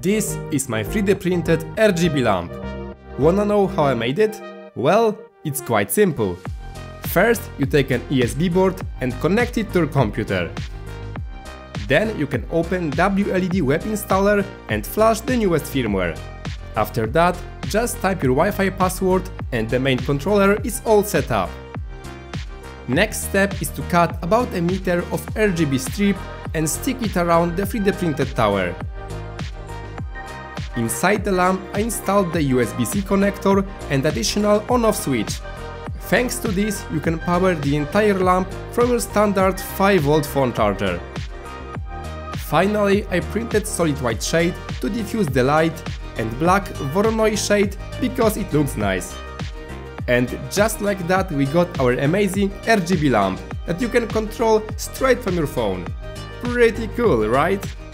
This is my 3D printed RGB lamp. Wanna know how I made it? Well, it's quite simple. First, you take an USB board and connect it to your computer. Then you can open WLED web installer and flash the newest firmware. After that, just type your Wi-Fi password and the main controller is all set up. Next step is to cut about a meter of RGB strip and stick it around the 3D printed tower. Inside the lamp I installed the USB-C connector and additional on-off switch. Thanks to this you can power the entire lamp from your standard 5V phone charger. Finally, I printed solid white shade to diffuse the light and black Voronoi shade because it looks nice. And just like that we got our amazing RGB lamp that you can control straight from your phone. Pretty cool, right?